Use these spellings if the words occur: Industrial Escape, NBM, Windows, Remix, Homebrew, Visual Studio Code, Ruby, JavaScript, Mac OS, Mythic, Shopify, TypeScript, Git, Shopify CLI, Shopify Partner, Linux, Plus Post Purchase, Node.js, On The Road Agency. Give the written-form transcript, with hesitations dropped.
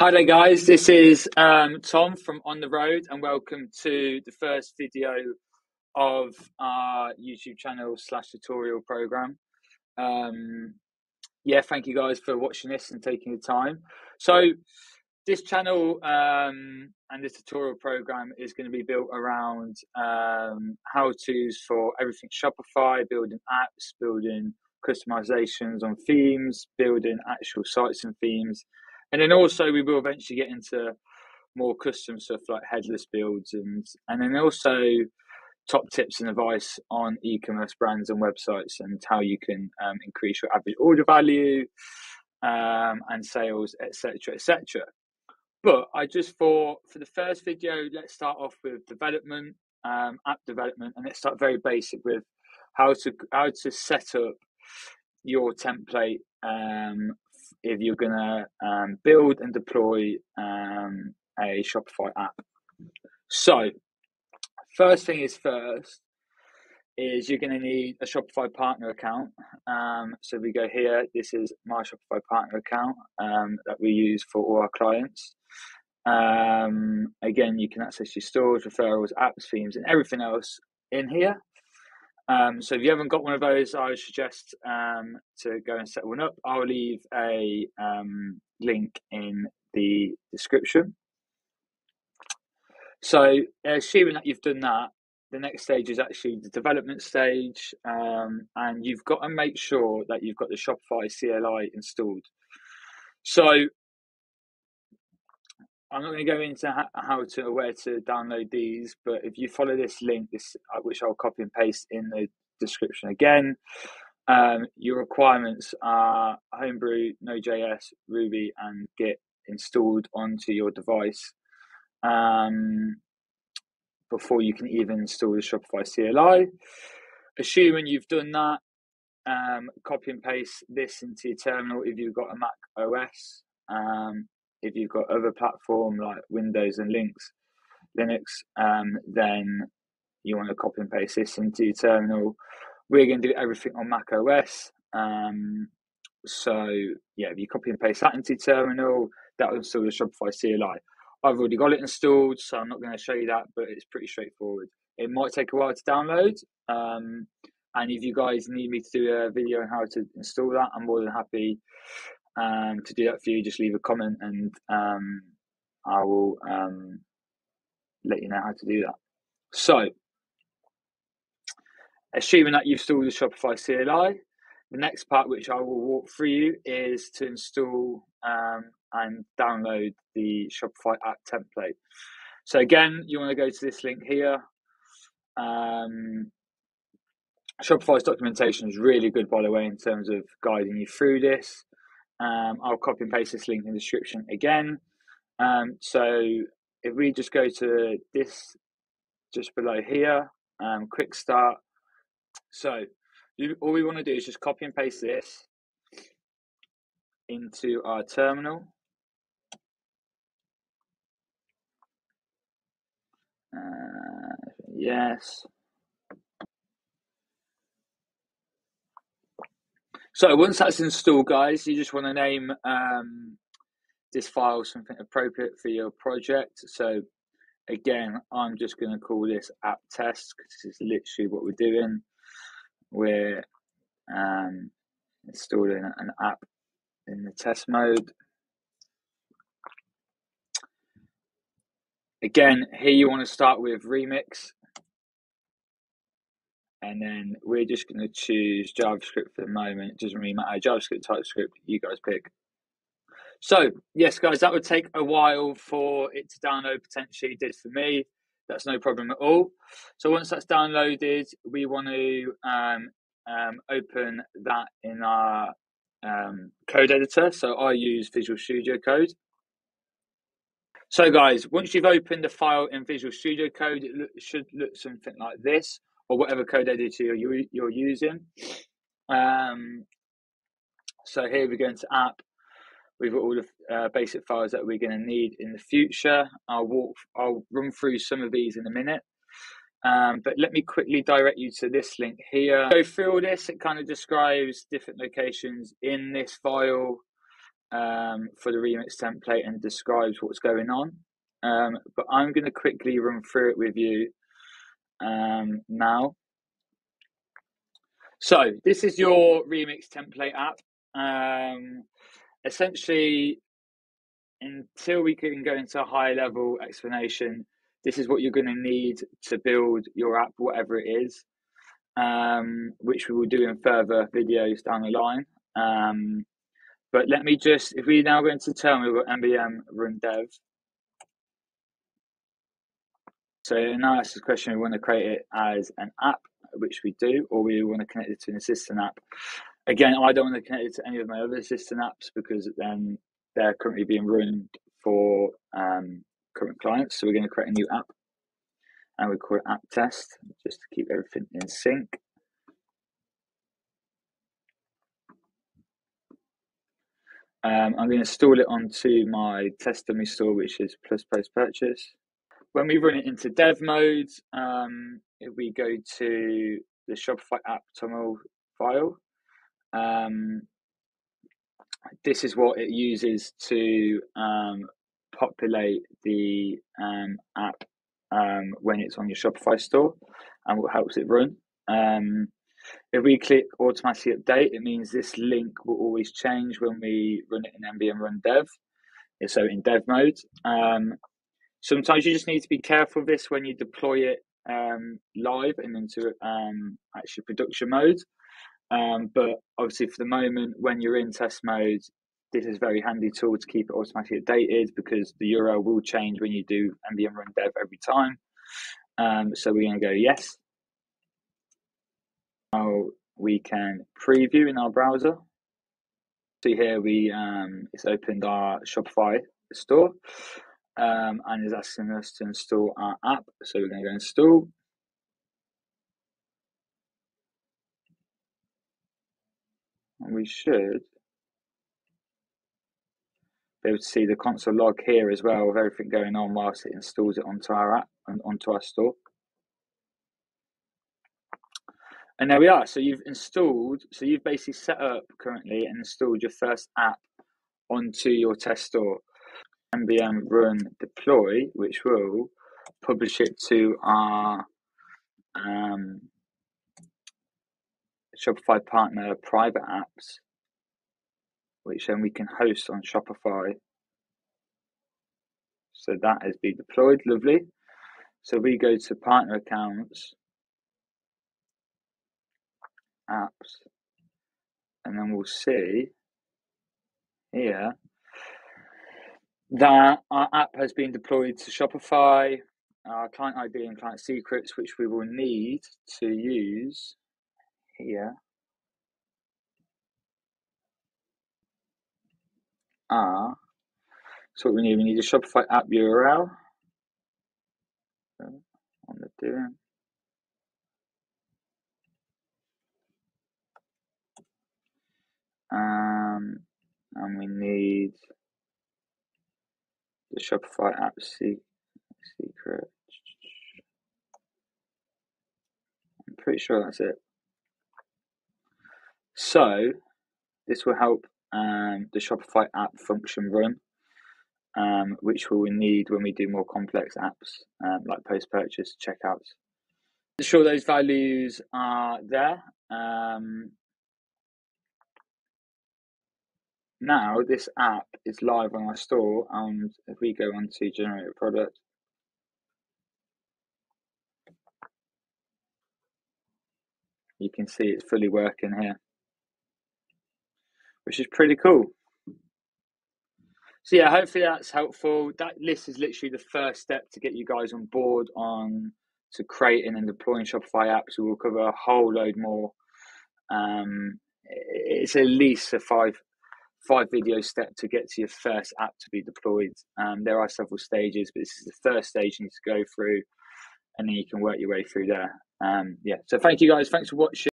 Hi there guys, this is Tom from On The Road and welcome to the first video of our YouTube channel / tutorial program. Yeah, thank you guys for watching this and taking the time. So this channel and this tutorial program is going to be built around how-tos for everything Shopify, building apps, building customizations on themes, building actual sites and themes. And then also we will eventually get into more custom stuff like headless builds and then also top tips and advice on e-commerce brands and websites and how you can increase your average order value and sales, etc, etc. But I just thought for the first video, let's start off with development, app development, and let's start very basic with how to set up your template if you're going to build and deploy a Shopify app. So first thing is first is you're going to need a Shopify Partner account. So we go here. This is my Shopify Partner account that we use for all our clients. Again, you can access your stores, referrals, apps, themes, and everything else in here. So if you haven't got one of those, I would suggest to go and set one up. I'll leave a link in the description. So assuming that you've done that, the next stage is actually the development stage. And you've got to make sure that you've got the Shopify CLI installed. So I'm not going to go into where to download these, but if you follow this link, which I'll copy and paste in the description again, your requirements are Homebrew, Node.js, Ruby, and Git installed onto your device before you can even install the Shopify CLI. Assuming you've done that, copy and paste this into your terminal if you've got a Mac OS. If you've got other platform like Windows and Linux, then you want to copy and paste this into your terminal. We're going to do everything on Mac OS. So yeah, if you copy and paste that into your terminal, that will install the Shopify CLI. I've already got it installed, so I'm not going to show you that, but it's pretty straightforward. It might take a while to download. And if you guys need me to do a video on how to install that, I'm more than happy to do that for you. Just leave a comment and I will let you know how to do that. So assuming that you've installed the Shopify CLI, the next part which I will walk through you is to install and download the Shopify app template. So again, you want to go to this link here. Shopify's documentation is really good, by the way, in terms of guiding you through this. I'll copy and paste this link in the description again. So if we just go to this just below here, quick start. So all we want to do is just copy and paste this into our terminal. Yes. So once that's installed, guys, you just want to name this file something appropriate for your project. So again, I'm just going to call this app test because this is literally what we're doing. We're installing an app in the test mode. Again, here you want to start with Remix. And then we're just going to choose JavaScript for the moment. It doesn't really matter. JavaScript, TypeScript, you guys pick. So, yes, guys, that would take a while for it to download, potentially. It did for me. That's no problem at all. So once that's downloaded, we want to open that in our code editor. So I use Visual Studio Code. So, guys, once you've opened the file in Visual Studio Code, it should look something like this, or whatever code editor you're using. So here we go into app. We've got all the basic files that we're going to need in the future. I'll run through some of these in a minute. But let me quickly direct you to this link here. Go through all this. It kind of describes different locations in this file. for the Remix template and describes what's going on. But I'm going to quickly run through it with you now. So this is your Remix template app. Essentially, until we can go into a high level explanation, this is what you're going to need to build your app, whatever it is, which we will do in further videos down the line. But let me just, if we now go into terminal, we've got NBM run dev. So now that's the question, we want to create it as an app, which we do, or we want to connect it to an assistant app. Again, I don't want to connect it to any of my other assistant apps because then they're currently being run for current clients. So we're going to create a new app and we call it app test just to keep everything in sync. I'm going to install it onto my test dummy store, which is Plus Post Purchase. When we run it into dev mode, if we go to the Shopify app terminal file, this is what it uses to populate the app when it's on your Shopify store and what helps it run. If we click automatically update, it means this link will always change when we run it in NBM run dev, so in dev mode. Sometimes you just need to be careful of this when you deploy it live and into actually production mode. But obviously for the moment, when you're in test mode, this is a very handy tool to keep it automatically updated because the URL will change when you do NBM run dev every time. So we're going to go yes. Now we can preview in our browser. See here, we it's opened our Shopify store and is asking us to install our app. So we're going to go install. And we should be able to see the console log here as well of everything going on whilst it installs it onto our app and onto our store. And there we are. So you've installed, so you've basically set up currently and installed your first app onto your test store. NBM run deploy, which will publish it to our Shopify Partner private apps, which then we can host on Shopify. So that has been deployed, lovely. So we go to partner accounts, apps, and then we'll see here that our app has been deployed to Shopify, our client ID and client secrets, which we will need to use here are, so what we need a Shopify app URL on the doing. And we need the Shopify app secret. I'm pretty sure that's it. So this will help the Shopify app function run, which we will need when we do more complex apps like post-purchase checkouts. I'm sure those values are there. Now this app is live on our store, and if we go on to generate a product, you can see it's fully working here, which is pretty cool. So yeah, hopefully that's helpful. That list is literally the first step to get you guys on board on to creating and deploying Shopify apps. We will cover a whole load more. It's at least a five video step to get to your first app to be deployed. There are several stages, but this is the first stage you need to go through, and then you can work your way through there. Yeah, so thank you guys. Thanks for watching.